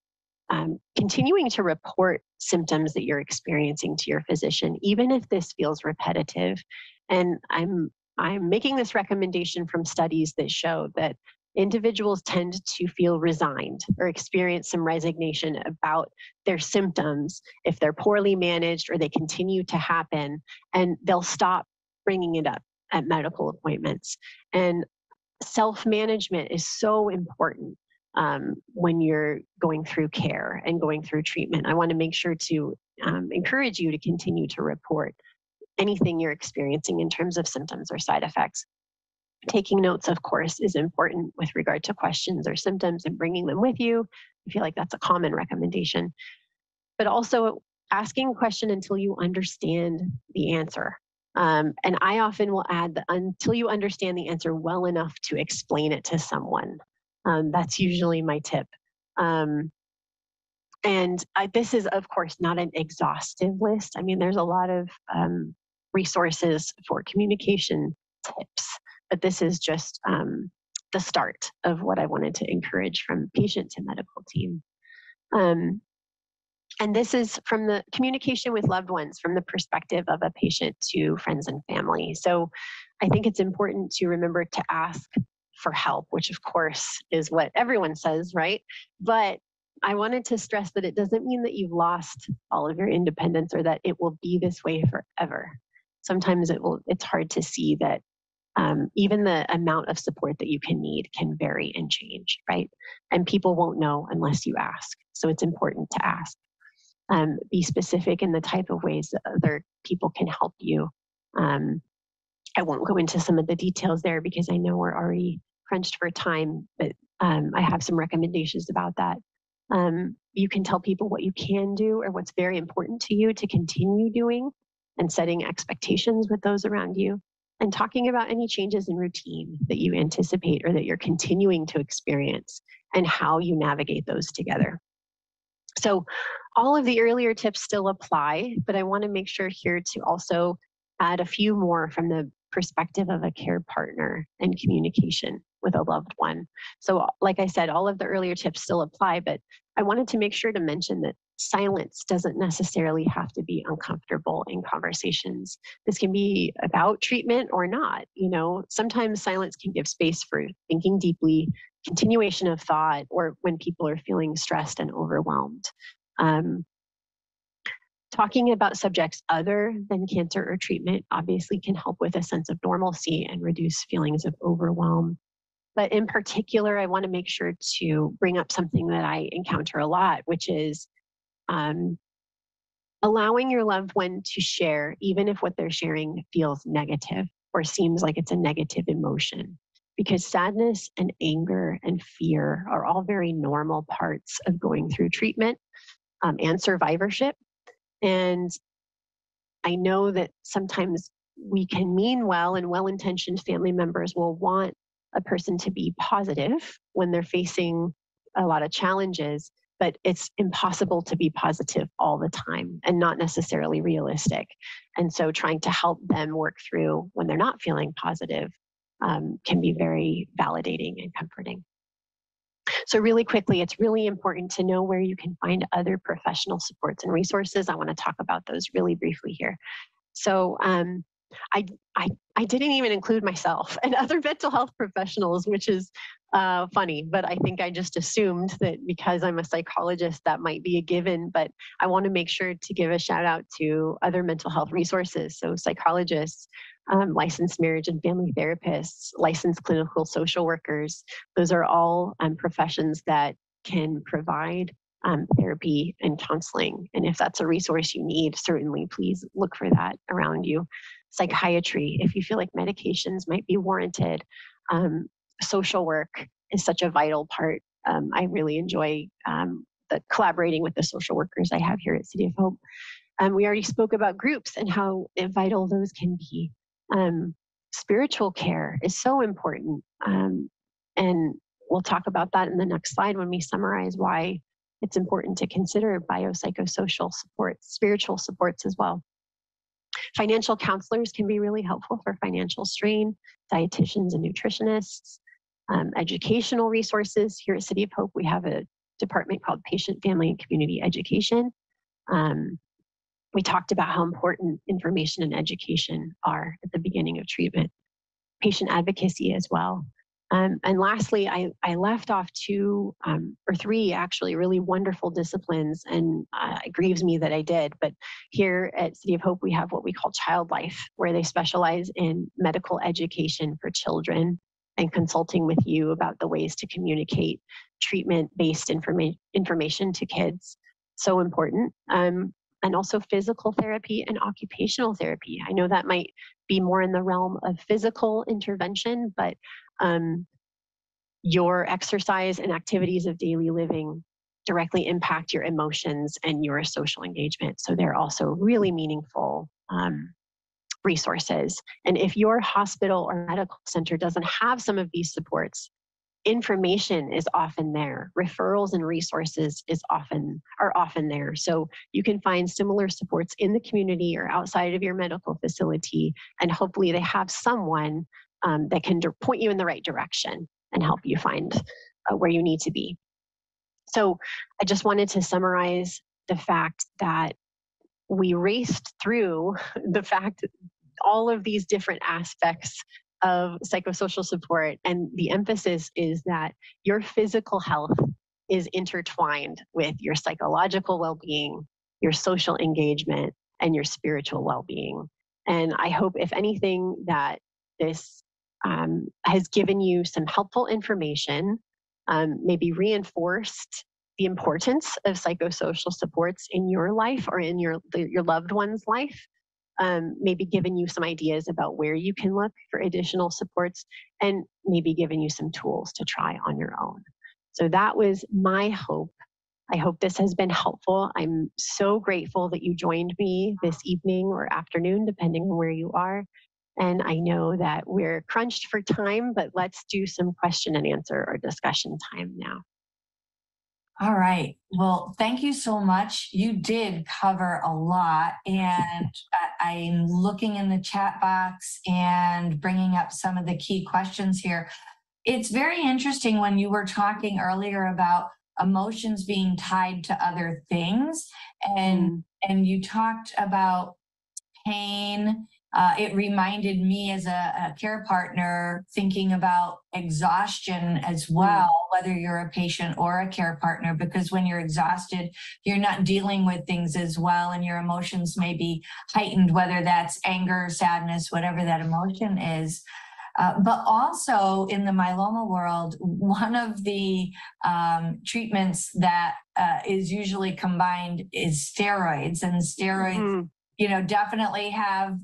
continuing to report symptoms that you're experiencing to your physician, even if this feels repetitive. And I'm making this recommendation from studies that show that individuals tend to feel resigned or experience some resignation about their symptoms if they're poorly managed or they continue to happen, and they'll stop bringing it up at medical appointments. And self-management is so important when you're going through care and going through treatment. I want to make sure to encourage you to continue to report anything you're experiencing in terms of symptoms or side effects. Taking notes, of course, is important with regard to questions or symptoms and bringing them with you. I feel like that's a common recommendation. But also asking a question until you understand the answer. And I often will add that until you understand the answer well enough to explain it to someone. That's usually my tip. This is, of course, not an exhaustive list. I mean, there's a lot of resources for communication tips. But this is just the start of what I wanted to encourage from patient to medical team. And this is from the communication with loved ones from the perspective of a patient to friends and family. So I think it's important to remember to ask for help, which of course is what everyone says, right? But I wanted to stress that it doesn't mean that you've lost all of your independence or that it will be this way forever. Sometimes it's hard to see that even the amount of support that you can need can vary and change, right? And people won't know unless you ask. So it's important to ask. Be specific in the type of ways that other people can help you. I won't go into some of the details there because I know we're already crunched for time, but I have some recommendations about that. You can tell people what you can do or what's very important to you to continue doing and setting expectations with those around you. And talking about any changes in routine that you anticipate or that you're continuing to experience and how you navigate those together. So all of the earlier tips still apply, but I want to make sure here to also add a few more from the perspective of a care partner and communication with a loved one. So like I said, all of the earlier tips still apply, but I wanted to make sure to mention that silence doesn't necessarily have to be uncomfortable in conversations. This can be about treatment or not. You know, sometimes silence can give space for thinking deeply, continuation of thought, or when people are feeling stressed and overwhelmed. Talking about subjects other than cancer or treatment obviously can help with a sense of normalcy and reduce feelings of overwhelm. But in particular, I want to make sure to bring up something that I encounter a lot, which is allowing your loved one to share, even if what they're sharing feels negative or seems like it's a negative emotion, because sadness and anger and fear are all very normal parts of going through treatment and survivorship. And I know that sometimes we can mean well, and well-intentioned family members will want a person to be positive when they're facing a lot of challenges, but it's impossible to be positive all the time and not necessarily realistic. And so trying to help them work through when they're not feeling positive can be very validating and comforting. So really quickly, it's really important to know where you can find other professional supports and resources. I want to talk about those really briefly here. So I didn't even include myself and other mental health professionals, which is funny, but I think I just assumed that because I'm a psychologist, that might be a given, but I want to make sure to give a shout out to other mental health resources. So psychologists, licensed marriage and family therapists, licensed clinical social workers, those are all professions that can provide therapy and counseling. And if that's a resource you need, certainly please look for that around you. Psychiatry, if you feel like medications might be warranted. Social work is such a vital part. I really enjoy collaborating with the social workers I have here at City of Hope. We already spoke about groups and how vital those can be. Spiritual care is so important. And we'll talk about that in the next slide when we summarize why it's important to consider biopsychosocial supports, spiritual supports as well. Financial counselors can be really helpful for financial strain, dietitians and nutritionists, educational resources. Here at City of Hope, we have a department called Patient, Family, and Community Education. We talked about how important information and education are at the beginning of treatment. Patient advocacy as well. And lastly, I left off three actually really wonderful disciplines, and it grieves me that I did, but here at City of Hope, we have what we call Child Life, where they specialize in medical education for children and consulting with you about the ways to communicate treatment-based information to kids. So important. And also physical therapy and occupational therapy. I know that might be more in the realm of physical intervention, but your exercise and activities of daily living directly impact your emotions and your social engagement. So they're also really meaningful resources. And if your hospital or medical center doesn't have some of these supports, information is often there. Referrals and resources are often there. So you can find similar supports in the community or outside of your medical facility, and hopefully they have someone that can point you in the right direction and help you find where you need to be. So I just wanted to summarize the fact that we raced through the fact that all of these different aspects of psychosocial support, and the emphasis is that your physical health is intertwined with your psychological well-being, your social engagement, and your spiritual well-being. And I hope, if anything, that this has given you some helpful information, maybe reinforced the importance of psychosocial supports in your life or in your loved one's life. Maybe given you some ideas about where you can look for additional supports, and maybe given you some tools to try on your own. So that was my hope. I hope this has been helpful. I'm so grateful that you joined me this evening or afternoon, depending on where you are. And I know that we're crunched for time, but let's do some question and answer or discussion time now. All right. Well, thank you so much. You did cover a lot, and I'm looking in the chat box and bringing up some of the key questions here. It's very interesting when you were talking earlier about emotions being tied to other things, and you talked about pain. It reminded me as a care partner thinking about exhaustion as well, whether you're a patient or a care partner, because when you're exhausted, you're not dealing with things as well, and your emotions may be heightened, whether that's anger, sadness, whatever that emotion is. But also in the myeloma world, one of the treatments that is usually combined is steroids, and steroids you know, definitely have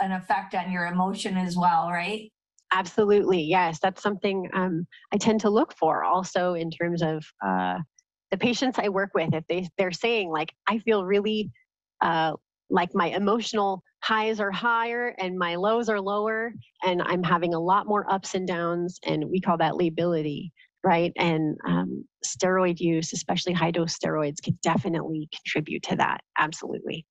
an effect on your emotion as well, right? Absolutely, yes. That's something I tend to look for also in terms of the patients I work with. If they're saying, like, I feel really like my emotional highs are higher and my lows are lower, and I'm having a lot more ups and downs, and we call that lability, right? And steroid use, especially high-dose steroids, can definitely contribute to that, absolutely.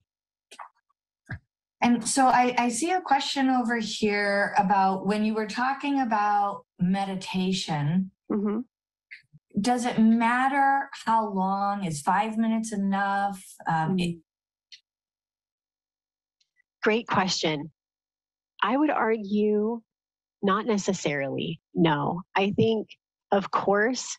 And so I see a question over here about when you were talking about meditation, does it matter how long? Is 5 minutes enough? Great question. I would argue not necessarily, no. I think, of course,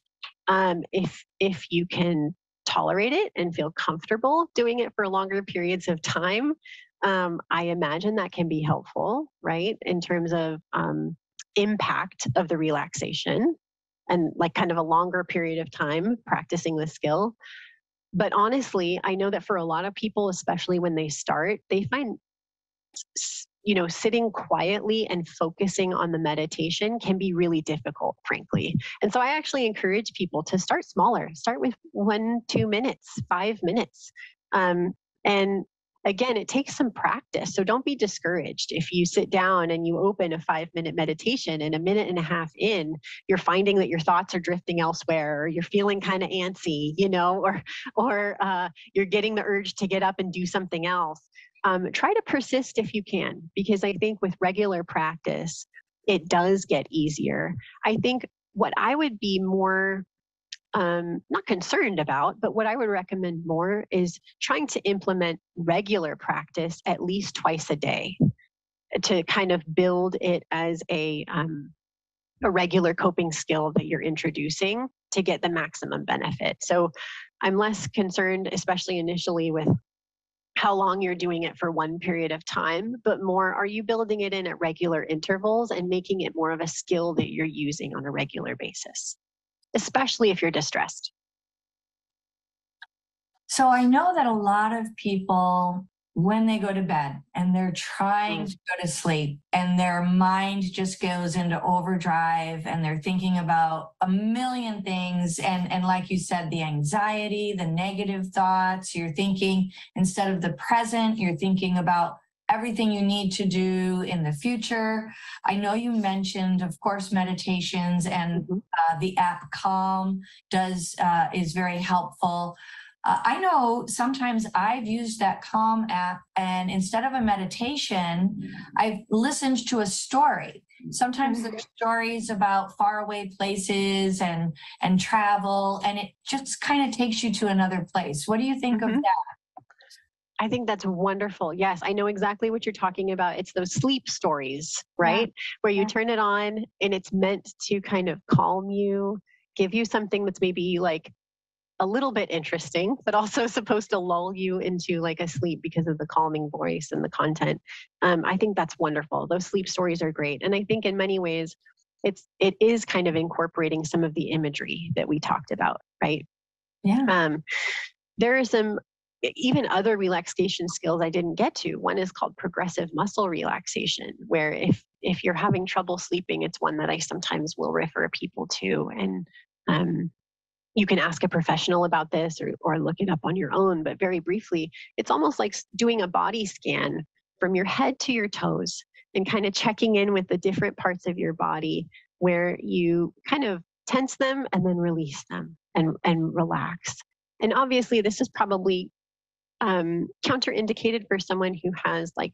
if you can tolerate it and feel comfortable doing it for longer periods of time, I imagine that can be helpful, right? In terms of impact of the relaxation and like kind of a longer period of time practicing the skill. But honestly, I know that for a lot of people, especially when they start, they find, you know, sitting quietly and focusing on the meditation can be really difficult, frankly. And so I actually encourage people to start smaller, start with 1-2 minutes, 5 minutes. And again, it takes some practice. So don't be discouraged. If you sit down and you open a 5-minute meditation and a minute and a half in, you're finding that your thoughts are drifting elsewhere, or you're feeling kind of antsy, you know, or you're getting the urge to get up and do something else. Try to persist if you can, because I think with regular practice, it does get easier. I think what I would be more not concerned about, but what I would recommend more is trying to implement regular practice at least twice a day to kind of build it as a regular coping skill that you're introducing to get the maximum benefit. So I'm less concerned, especially initially, with how long you're doing it for one period of time, but more, are you building it in at regular intervals and making it more of a skill that you're using on a regular basis, especially if you're distressed? So I know that a lot of people, when they go to bed and they're trying to go to sleep and their mind just goes into overdrive and they're thinking about a million things. And like you said, the anxiety, the negative thoughts, you're thinking instead of the present, you're thinking about everything you need to do in the future. I know you mentioned, of course, meditations and the app Calm is very helpful. I know sometimes I've used that Calm app, and instead of a meditation, I've listened to a story. Sometimes there's stories about faraway places and travel, and it just kind of takes you to another place. What do you think of that? I think that's wonderful. Yes, I know exactly what you're talking about. It's those sleep stories, right? Yeah. Where you turn it on and it's meant to kind of calm you, give you something that's maybe like a little bit interesting, but also supposed to lull you into like a sleep because of the calming voice and the content. I think that's wonderful. Those sleep stories are great. And I think in many ways, it is kind of incorporating some of the imagery that we talked about, right? Yeah. There are some even other relaxation skills I didn't get to. One is called progressive muscle relaxation, where if you're having trouble sleeping, it's one that I sometimes will refer people to. And you can ask a professional about this or look it up on your own. But very briefly, it's almost like doing a body scan from your head to your toes and kind of checking in with the different parts of your body where you kind of tense them and then release them and relax. And obviously, this is probably counterindicated for someone who has like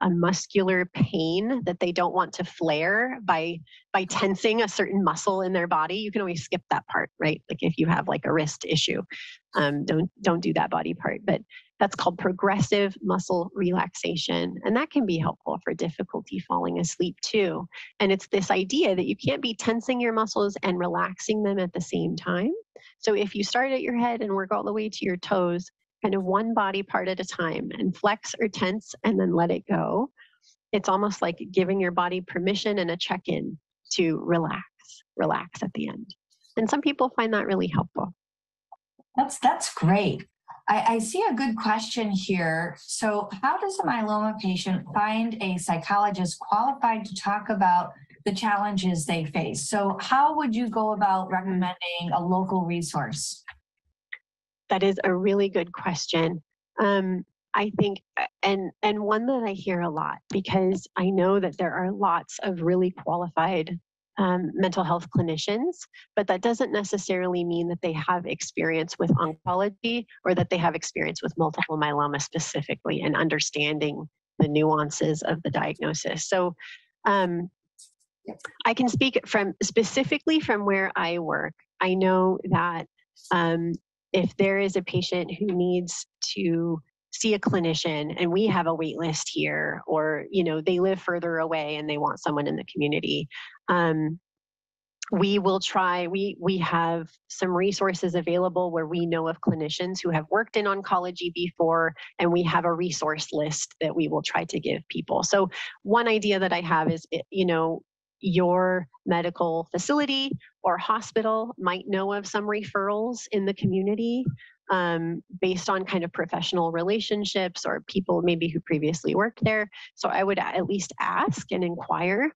a muscular pain that they don't want to flare by tensing a certain muscle in their body. You can always skip that part, right? Like if you have like a wrist issue, don't do that body part. But that's called progressive muscle relaxation, and that can be helpful for difficulty falling asleep too. And it's this idea that you can't be tensing your muscles and relaxing them at the same time. So if you start at your head and work all the way to your toes, kind of one body part at a time, and flex or tense and then let it go. It's almost like giving your body permission and a check-in to relax at the end. And some people find that really helpful. That's great. I see a good question here. So how does a myeloma patient find a psychologist qualified to talk about the challenges they face? So how would you go about recommending a local resource? That is a really good question. I think, and one that I hear a lot, because I know that there are lots of really qualified mental health clinicians, but that doesn't necessarily mean that they have experience with oncology or that they have experience with multiple myeloma specifically and understanding the nuances of the diagnosis. So I can speak specifically from where I work. I know that if there is a patient who needs to see a clinician and we have a wait list here, or, you know, they live further away and they want someone in the community. We will try, we have some resources available where we know of clinicians who have worked in oncology before, and we have a resource list that we will try to give people. So one idea that I have is, you know, your medical facility or hospital might know of some referrals in the community based on kind of professional relationships or people maybe who previously worked there. So I would at least ask and inquire.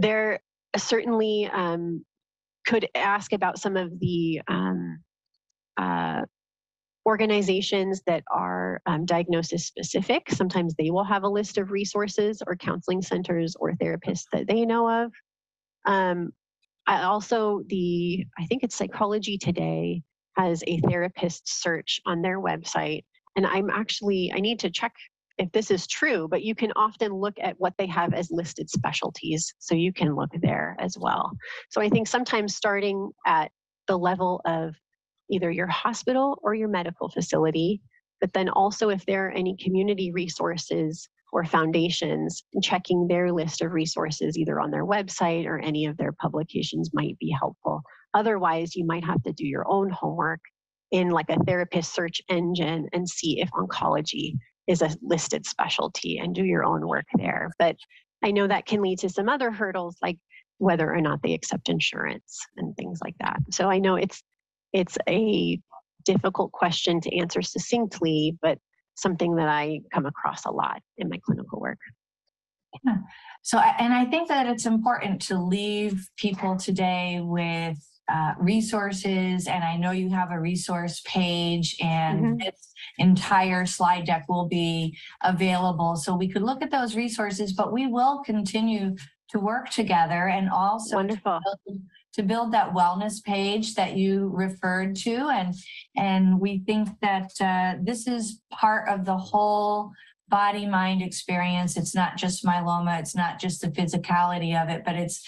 There certainly could ask about some of the organizations that are diagnosis specific. Sometimes they will have a list of resources or counseling centers or therapists that they know of. I think it's Psychology Today has a therapist search on their website. And I need to check if this is true, but you can often look at what they have as listed specialties. So you can look there as well. So I think sometimes starting at the level of either your hospital or your medical facility, but then also if there are any community resources or foundations, checking their list of resources either on their website or any of their publications might be helpful. Otherwise, you might have to do your own homework in like a therapist search engine and see if oncology is a listed specialty and do your own work there. But I know that can lead to some other hurdles, like whether or not they accept insurance and things like that. So I know it's a difficult question to answer succinctly, but something that I come across a lot in my clinical work. Yeah. So, and I think that it's important to leave people today with resources. And I know you have a resource page, and this entire slide deck will be available. So we could look at those resources, but we will continue to work together and also to build that wellness page that you referred to. And we think that this is part of the whole body-mind experience. It's not just myeloma, it's not just the physicality of it, but it's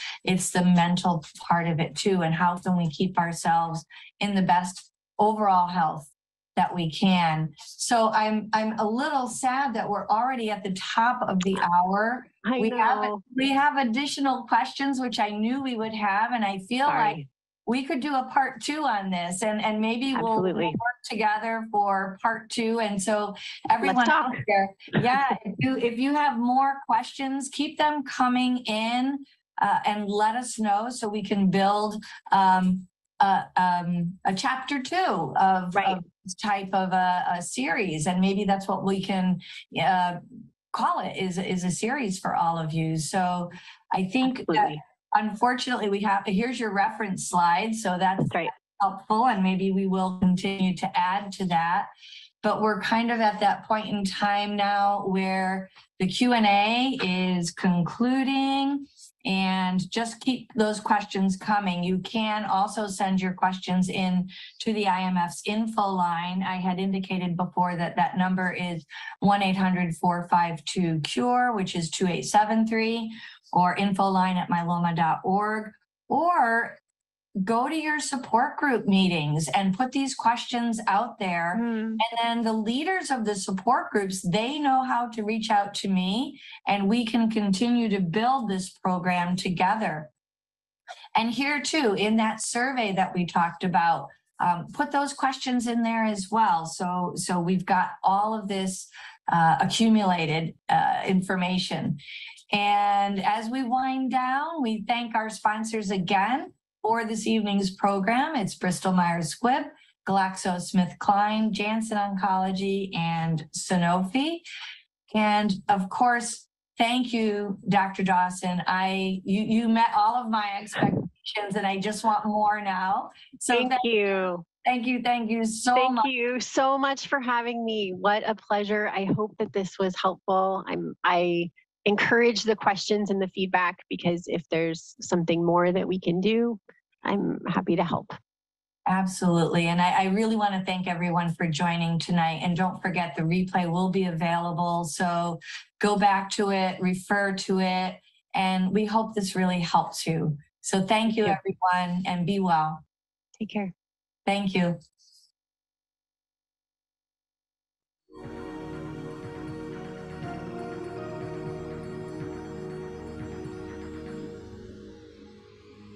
the mental part of it too. And how can we keep ourselves in the best overall health that we can? So I'm a little sad that we're already at the top of the hour. We have additional questions, which I knew we would have, and I feel like we could do a part two on this, and maybe we'll work together for part two. And so everyone out there, if you have more questions, keep them coming in and let us know so we can build a chapter two of this type of a series. And maybe that's what we can call it, is a series for all of you. So I think that unfortunately we have, here's your reference slide. So that's right. Helpful. And maybe we will continue to add to that, but we're kind of at that point in time now where the Q&A is concluding, and just keep those questions coming. You can also send your questions in to the IMF's info line. I had indicated before that that number is 1-800-452-CURE, which is 2873, or infoline@myeloma.org, or go to your support group meetings and put these questions out there. And then the leaders of the support groups, they know how to reach out to me, and we can continue to build this program together. And here too, in that survey that we talked about, put those questions in there as well. So we've got all of this accumulated information. And as we wind down, we thank our sponsors again for this evening's program. It's Bristol Myers Squibb, GlaxoSmithKline, Janssen Oncology, and Sanofi. And of course, thank you, Dr. Dawson. You met all of my expectations, and I just want more now. So thank you. Thank you so much. Thank you so much for having me. What a pleasure. I hope that this was helpful. I encourage the questions and the feedback, because if there's something more that we can do, I'm happy to help. Absolutely. And I really want to thank everyone for joining tonight. And don't forget, the replay will be available. So go back to it, refer to it, and we hope this really helps you. So thank you, everyone, and be well. Take care. Thank you.